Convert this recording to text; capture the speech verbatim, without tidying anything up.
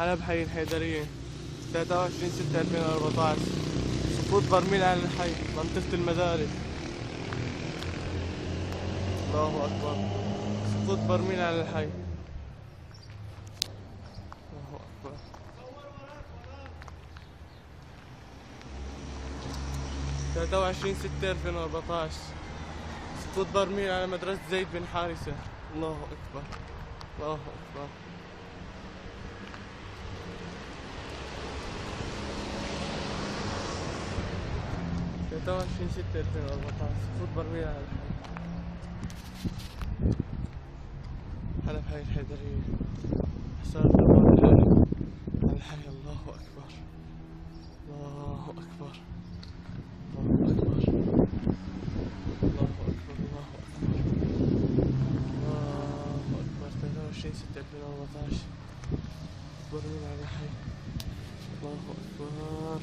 حلب حي الحيدرية ثلاثة وعشرين ستة ألفين وأربعطعش. سقوط برميل عن الحي، منطقة المدارس. الله أكبر، سقوط برميل عن الحي. الله أكبر. ثلاثة وعشرين ستة ألفين وأربعطعش سقوط برميل على مدرسة زيد بن حارثة. الله أكبر، الله أكبر. ثلاثة وعشرين ستة ألفين وأربعطعش سقوط برميل على حلب حي الحيدرية. حصار برميل على الحي. الله أكبر، الله أكبر، الله أكبر، الله أكبر، الله أكبر، الله أكبر. ثلاثة وعشرين ستة ألفين وأربعطعش برميل على الحي. الله أكبر.